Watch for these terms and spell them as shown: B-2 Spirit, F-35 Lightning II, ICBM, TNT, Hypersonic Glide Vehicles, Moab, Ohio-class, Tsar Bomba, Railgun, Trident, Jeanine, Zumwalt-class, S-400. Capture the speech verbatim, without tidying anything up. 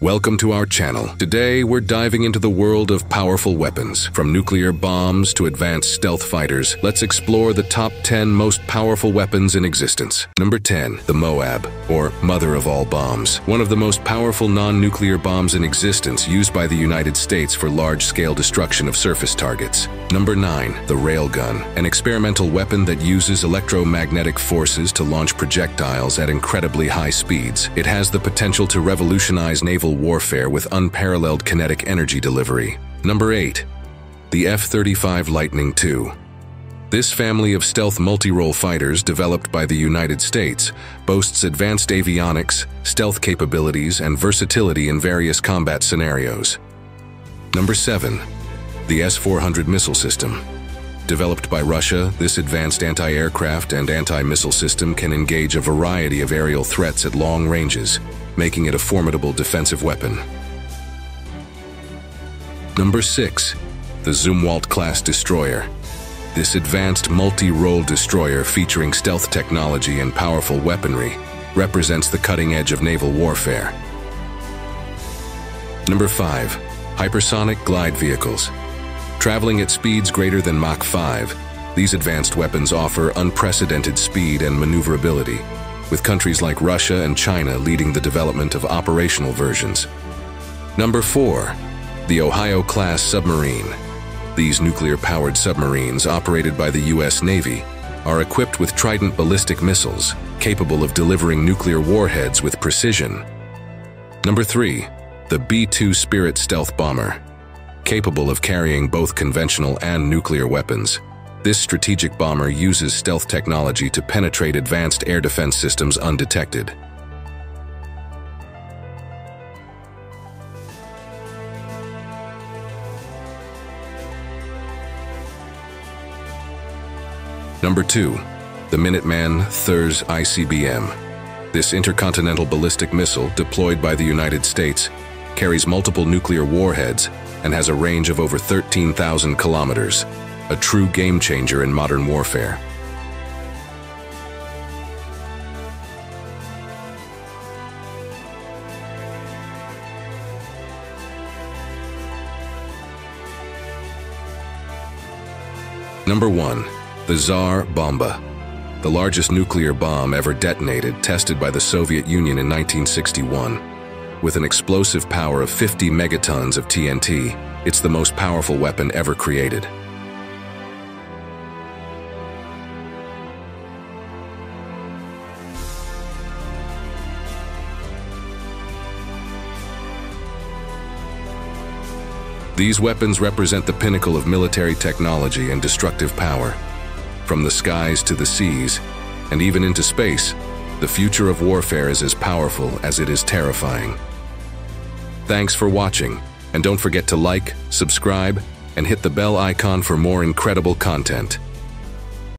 Welcome to our channel. Today, we're diving into the world of powerful weapons. From nuclear bombs to advanced stealth fighters, let's explore the top ten most powerful weapons in existence. Number ten. The Moab, or Mother of All Bombs. One of the most powerful non-nuclear bombs in existence, used by the United States for large-scale destruction of surface targets. Number nine. The Railgun, an experimental weapon that uses electromagnetic forces to launch projectiles at incredibly high speeds. It has the potential to revolutionize naval warfare with unparalleled kinetic energy delivery. Number eight. The F thirty-five Lightning two. This family of stealth multi-role fighters developed by the United States boasts advanced avionics, stealth capabilities, and versatility in various combat scenarios. Number seven. The S four hundred missile system. Developed by Russia, this advanced anti-aircraft and anti-missile system can engage a variety of aerial threats at long ranges, making it a formidable defensive weapon. Number six. The Zumwalt-class destroyer. This advanced multi-role destroyer featuring stealth technology and powerful weaponry represents the cutting edge of naval warfare. Number five. Hypersonic glide vehicles. Traveling at speeds greater than Mach five, these advanced weapons offer unprecedented speed and maneuverability, with countries like Russia and China leading the development of operational versions. Number four. The Ohio-class submarine. These nuclear-powered submarines, operated by the U S Navy, are equipped with Trident ballistic missiles, capable of delivering nuclear warheads with precision. Number three. The B two Spirit stealth bomber. Capable of carrying both conventional and nuclear weapons, this strategic bomber uses stealth technology to penetrate advanced air defense systems undetected. Number two. The Minuteman three's I C B M. This intercontinental ballistic missile, deployed by the United States, carries multiple nuclear warheads and has a range of over thirteen thousand kilometers, a true game-changer in modern warfare. Number one. The Tsar Bomba. The largest nuclear bomb ever detonated, tested by the Soviet Union in nineteen sixty-one. With an explosive power of fifty megatons of T N T, it's the most powerful weapon ever created. These weapons represent the pinnacle of military technology and destructive power. From the skies to the seas, and even into space, the future of warfare is as powerful as it is terrifying. Thanks for watching, and don't forget to like, subscribe, and hit the bell icon for more incredible content.